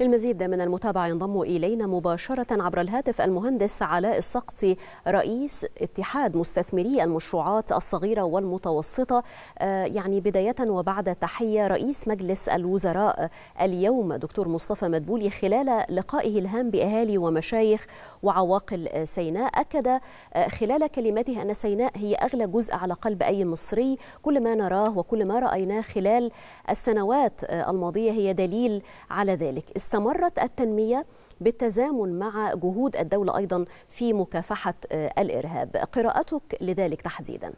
للمزيد من المتابعة ينضم إلينا مباشرة عبر الهاتف المهندس علاء السقطي، رئيس اتحاد مستثمري المشروعات الصغيرة والمتوسطة. يعني بداية وبعد تحية، رئيس مجلس الوزراء اليوم دكتور مصطفى مدبولي خلال لقائه الهام بأهالي ومشايخ وعواقل سيناء أكد خلال كلمته أن سيناء هي أغلى جزء على قلب أي مصري. كل ما نراه وكل ما رأيناه خلال السنوات الماضية هي دليل على ذلك. استمرت التنمية بالتزامن مع جهود الدولة أيضا في مكافحة الإرهاب. قراءتك لذلك تحديدا؟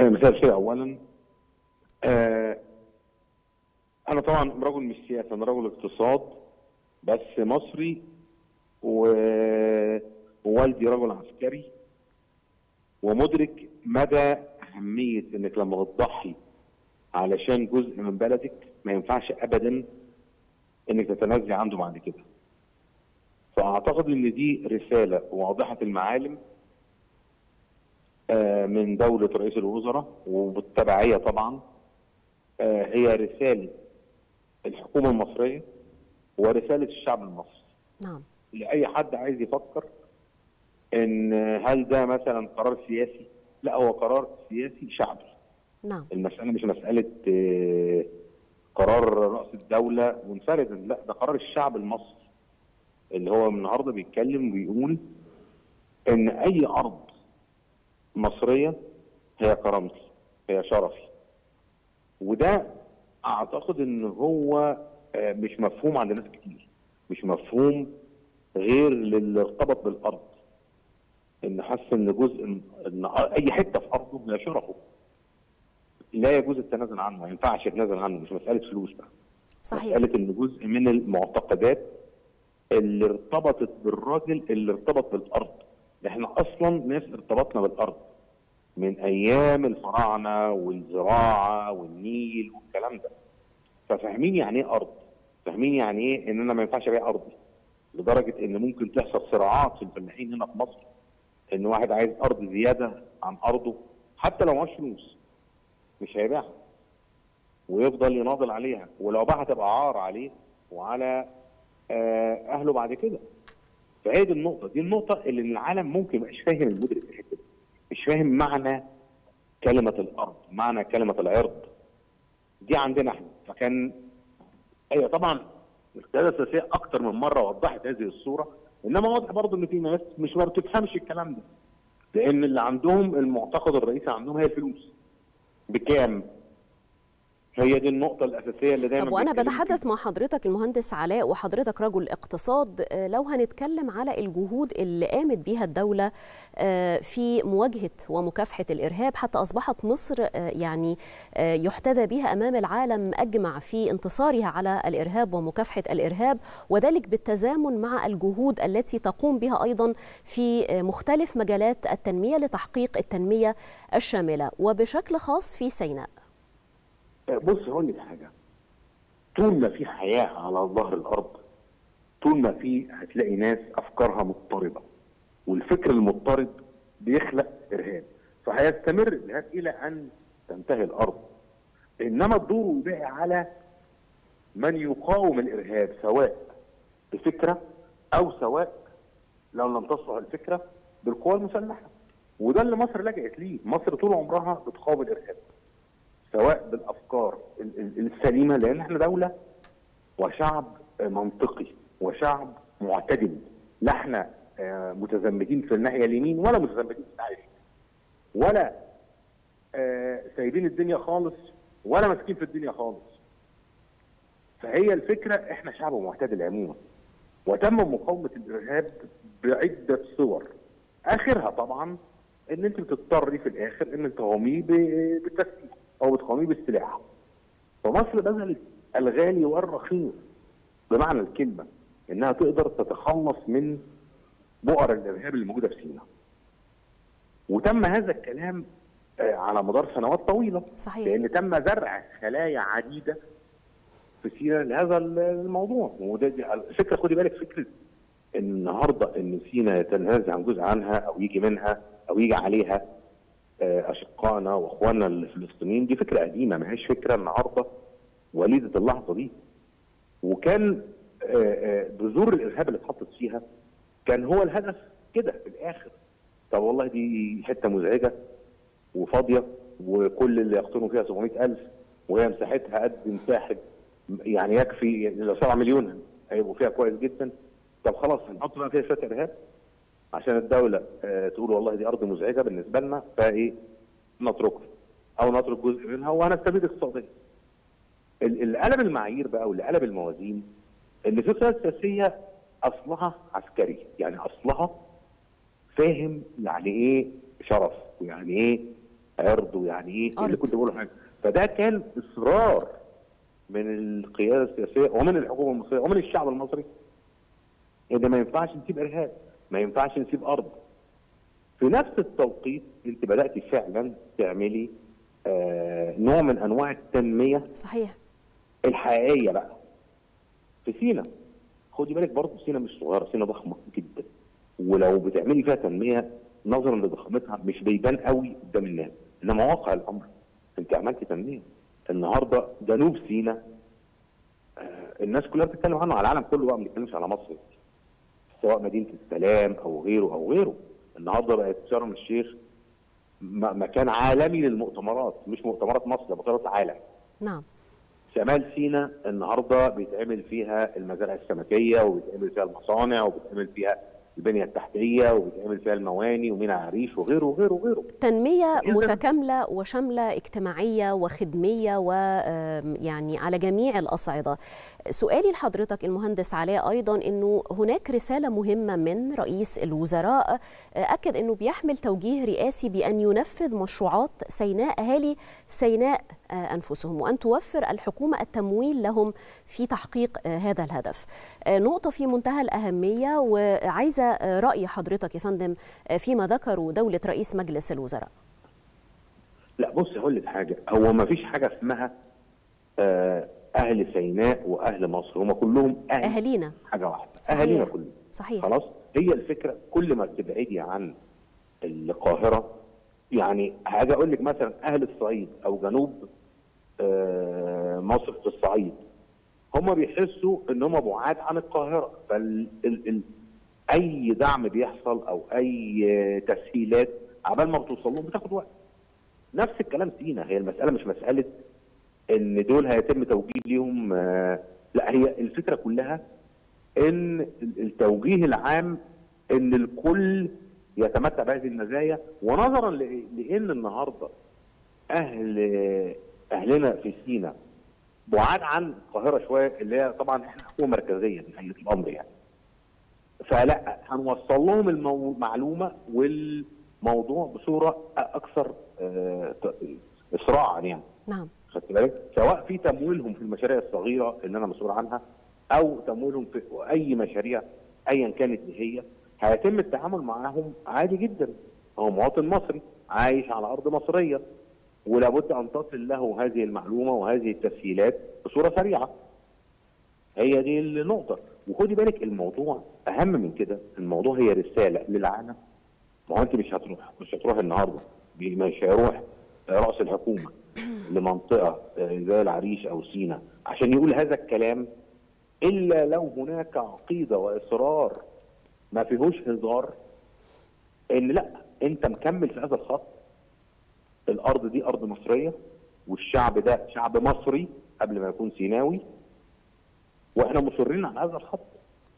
مساء الخير. أولا أنا طبعا رجل مش سياسة، أنا رجل اقتصاد بس مصري، ووالدي رجل عسكري ومدرك مدى أهمية إنك لما تضحي علشان جزء من بلدك ما ينفعش أبدا إنك تتنازل عنده بعد كده. فأعتقد إن دي رسالة واضحة المعالم من دولة رئيس الوزراء وبالتبعية طبعا هي رسالة الحكومة المصرية ورسالة الشعب المصري. نعم. لأي حد عايز يفكر إن هل ده مثلا قرار سياسي؟ لا، هو قرار سياسي شعبي. نعم. المسألة مش مسألة قرار رأس الدولة منفردا، لا، ده قرار الشعب المصري اللي هو النهارده بيتكلم ويقول إن أي أرض مصرية هي كرامتي، هي شرفي. وده أعتقد إن هو مش مفهوم عند ناس كتير، مش مفهوم غير للي ارتبط بالأرض، إن حاسس إن جزء إن أي حتة في أرضه هي شرفه، لا يجوز التنازل عنه، ما ينفعش يتنازل عنه. مش مسألة فلوس بقى، صحيح، مسألة إن جزء من المعتقدات اللي ارتبطت بالراجل اللي ارتبط بالأرض. إحنا أصلا ناس ارتبطنا بالأرض من أيام الفراعنة والزراعة والنيل والكلام ده، ففاهمين يعني إيه أرض، فاهمين يعني إيه إن أنا ما ينفعش أبيع أرضي، لدرجة إن ممكن تحصل صراعات في الفلاحين هنا في مصر، إن واحد عايز أرض زيادة عن أرضه حتى لو معهوش فلوس مش هيبيعها ويفضل يناضل عليها، ولو باعها تبقى عار عليه وعلى أهله بعد كده. فهي دي النقطة، دي النقطة اللي العالم ممكن مش فاهم، المدرك في الحتة دي مش فاهم معنى كلمة الأرض، معنى كلمة العرض دي عندنا احنا. فكان أيوه طبعا القيادة السياسية أكتر من مرة وضحت هذه الصورة، إنما واضح برضه إن في ناس مش ما بتفهمش الكلام ده، لأن اللي عندهم المعتقد الرئيسي عندهم هي الفلوس بكام؟ هي دي النقطة الأساسية اللي دايما. طب وأنا بتحدث مع حضرتك المهندس علاء وحضرتك رجل اقتصاد، لو هنتكلم على الجهود اللي قامت بيها الدولة في مواجهة ومكافحة الإرهاب حتى أصبحت مصر يعني يحتذى بها أمام العالم أجمع في انتصارها على الإرهاب ومكافحة الإرهاب، وذلك بالتزامن مع الجهود التي تقوم بها أيضا في مختلف مجالات التنمية لتحقيق التنمية الشاملة وبشكل خاص في سيناء. بص هقول لك حاجه، طول ما في حياه على ظهر الارض طول ما في هتلاقي ناس افكارها مضطربه، والفكر المضطرب بيخلق ارهاب، فهيستمر الارهاب الى ان تنتهي الارض. انما الدور بقى على من يقاوم الارهاب، سواء بفكره او سواء لو لم تصلح الفكره بالقوى المسلحه، وده اللي مصر لجأت ليه. مصر طول عمرها بتقاوم الارهاب سواء بالافكار السليمه، لان احنا دوله وشعب منطقي وشعب معتدل، لا احنا متزمتين في الناحيه اليمين ولا متزمتين في الناحيه ولا سايبين الدنيا خالص ولا ماسكين في الدنيا خالص. فهي الفكره احنا شعب معتدل عموما، وتم مقاومه الارهاب بعده صور، اخرها طبعا ان انت بتضطري في الاخر ان تقاوميه بالتسليم أو بتقاوميه بالسلاح. فمصر بذلت الغالي والرخيص بمعنى الكلمة إنها تقدر تتخلص من بؤر الإرهاب اللي موجودة في سيناء. وتم هذا الكلام على مدار سنوات طويلة. صحيح. لأن تم زرع خلايا عديدة في سيناء لهذا الموضوع، وده فكرة خدي بالك، فكرة النهارده إن سيناء يتنازل عن جزء عنها أو يجي منها أو يجي عليها أشقائنا وإخواننا الفلسطينيين، دي فكرة قديمة، ما هيش فكرة النهارده وليدة اللحظة دي. وكان بذور الارهاب اللي اتحطت فيها كان هو الهدف كده في الاخر. طب والله دي حته مزعجه وفاضيه وكل اللي يقطنوا فيها 700,000 وهي مساحتها قد مساحه يعني يكفي لو 7 مليون هيبقوا فيها كويس جدا. طب خلاص هنحط بقى فيها شويه ارهاب عشان الدوله تقول والله دي ارض مزعجه بالنسبه لنا فايه نتركها او نترك جزء منها وهنستفيد اقتصاديا. اللي قلب المعايير بقى واللي قلب الموازين ان في قيادات سياسيه اصلها عسكري، يعني اصلها فاهم يعني ايه شرف ويعني ايه عرض ويعني ايه اللي كنت بقوله حاجه. فده كان اصرار من القياده السياسيه ومن الحكومه المصريه ومن الشعب المصري ان ما ينفعش نسيب ارهاب، ما ينفعش نسيب ارض. في نفس التوقيت انت بدات فعلا تعملي نوع من انواع التنميه صحيح الحقيقيه بقى في سيناء. خدي بالك برضه سيناء مش صغيره، سيناء ضخمه جدا، ولو بتعملي فيها تنميه نظرا لضخامتها مش بيبان قوي قدام الناس، انما واقع الامر انت عملتي تنميه. النهارده جنوب سيناء الناس كلها بتتكلم عنه، على العالم كله بقى ما بنتكلمش على مصر، سواء مدينه السلام او غيره او غيره. النهارده بقت شرم الشيخ مكان عالمي للمؤتمرات، مش مؤتمرات مصر، مؤتمرات عالم. نعم. شمال سيناء النهارده بيتعمل فيها المزارع السمكيه وبيتعمل فيها المصانع وبيتعمل فيها البنيه التحتيه وبيتعمل فيها المواني وميناء عريش وغيره وغيره وغيره. تنميه متكامله وشامله اجتماعيه وخدميه ويعني على جميع الاصعده. سؤالي لحضرتك المهندس علاء ايضا انه هناك رساله مهمه من رئيس الوزراء اكد انه بيحمل توجيه رئاسي بان ينفذ مشروعات سيناء اهالي سيناء انفسهم وان توفر الحكومه التمويل لهم في تحقيق هذا الهدف. نقطه في منتهى الاهميه وعايزه راي حضرتك يا فندم فيما ذكره دوله رئيس مجلس الوزراء. لا بص هقول لك حاجه، هو ما فيش حاجه اسمها اهل سيناء واهل مصر، هم كلهم اهالينا حاجه واحده، اهالينا كلهم صحيح. خلاص هي الفكره كل ما بتبعدي عن القاهره، يعني هاجي اقول لك مثلا اهل الصعيد او جنوب مصر في الصعيد هم بيحسوا ان هم بعاد عن القاهره، اي دعم بيحصل او اي تسهيلات عبال ما بتوصل لهم بتاخد وقت. نفس الكلام سينا، هي المساله مش مساله ان دول هيتم توجيه ليهم، لا هي الفكره كلها ان التوجيه العام ان الكل يتمتع بهذه المزايا، ونظرا لان النهارده اهلنا في سيناء بعاد عن القاهره شويه اللي هي طبعا احنا حكومه مركزيه في حقيقه الامر يعني. فلا هنوصل لهم المعلومه والموضوع بصوره اكثر اسراعا يعني. نعم. خدت بالك؟ سواء في تمويلهم في المشاريع الصغيره اللي انا مسؤول عنها او تمويلهم في اي مشاريع ايا كانت هي، هيتم التعامل معاهم عادي جدا. هو مواطن مصري عايش على ارض مصريه، ولابد ان تصل له هذه المعلومه وهذه التسهيلات بصوره سريعه. هي دي النقطه، وخدي بالك الموضوع اهم من كده، الموضوع هي رساله للعالم. ما هو انت مش هتروح النهارده، مش هيروح راس الحكومه لمنطقه زي العريش او سيناء عشان يقول هذا الكلام، الا لو هناك عقيده واصرار ما فيهوش هزار ان لا انت مكمل في هذا الخط، الارض دي ارض مصريه والشعب ده شعب مصري قبل ما يكون سيناوي، واحنا مصرين على هذا الخط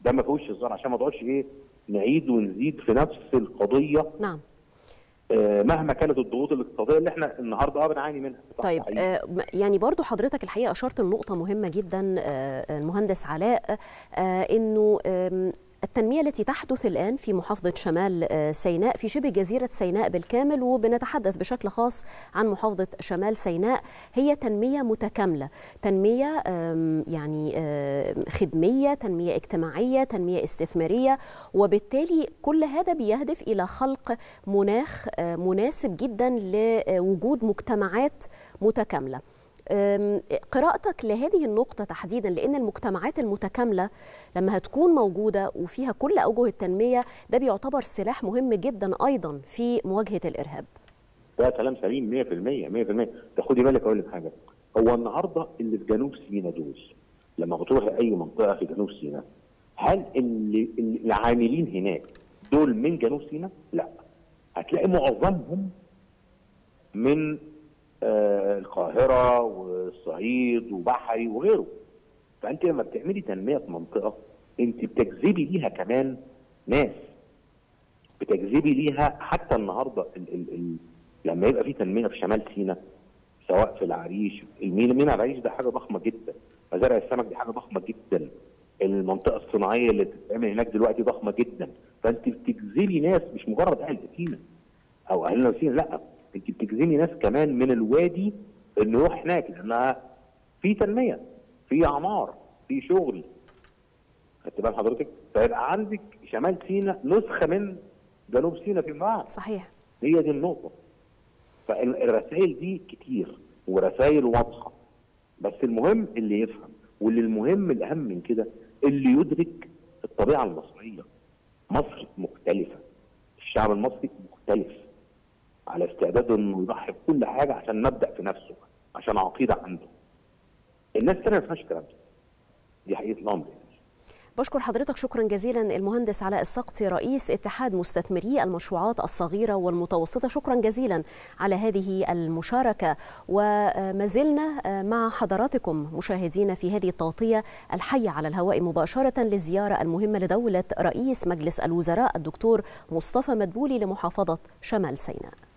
ده ما فيهوش هزار، عشان ما نقعدش نعيد ونزيد في نفس القضيه. نعم. مهما كانت الضغوط الاقتصاديه اللي احنا النهارده بنعاني منها. طيب يعني برضو حضرتك الحقيقه اشرت لنقطه مهمه جدا المهندس علاء، انه التنمية التي تحدث الآن في محافظة شمال سيناء في شبه جزيرة سيناء بالكامل، وبنتحدث بشكل خاص عن محافظة شمال سيناء، هي تنمية متكاملة، تنمية يعني خدمية، تنمية اجتماعية، تنمية استثمارية، وبالتالي كل هذا بيهدف إلى خلق مناخ مناسب جدا لوجود مجتمعات متكاملة. قراءتك لهذه النقطة تحديدا، لأن المجتمعات المتكاملة لما هتكون موجودة وفيها كل أوجه التنمية ده بيعتبر سلاح مهم جدا أيضا في مواجهة الإرهاب. ده كلام سليم 100%. تاخدي بالك أقول لك حاجة، هو النهارده اللي في جنوب سيناء دول لما بتروحي اي منطقه في جنوب سيناء، هل العاملين هناك دول من جنوب سيناء؟ لا، هتلاقي معظمهم من القاهره والصعيد وبحري وغيره. فانت لما بتعملي تنميه في منطقه انت بتجذبي ليها كمان ناس، بتجذبي ليها حتى النهارده لما يبقى في تنميه في شمال سيناء سواء في العريش، المينا العريش ده حاجه ضخمه جدا، مزارع السمك دي حاجه ضخمه جدا، المنطقه الصناعيه اللي بتتعمل هناك دلوقتي ضخمه جدا، فانت بتجذبي ناس مش مجرد اهل سيناء او اهلنا في سيناء، لا انت بتجذبي ناس كمان من الوادي انه يروح هناك لانها في تنميه، في اعمار، في شغل. خدت بال حضرتك؟ فيبقى عندك شمال سيناء نسخه من جنوب سيناء في بعض. صحيح. هي دي النقطه. فالرسائل دي كتير ورسائل واضحه، بس المهم اللي يفهم، واللي المهم الاهم من كده اللي يدرك الطبيعه المصريه. مصر مختلفه، الشعب المصري مختلف، على استعداد انه يضحي بكل حاجه عشان مبدا في نفسه، عشان عقيده عنده. الناس الثانيه ما فيهاش الكلام ده، دي حقيقه الامر. بشكر حضرتك شكرا جزيلا المهندس علاء السقطي رئيس اتحاد مستثمري المشروعات الصغيرة والمتوسطة، شكرا جزيلا على هذه المشاركة. وما زلنا مع حضراتكم مشاهدين في هذه التغطية الحية على الهواء مباشرة للزيارة المهمة لدولة رئيس مجلس الوزراء الدكتور مصطفى مدبولي لمحافظة شمال سيناء.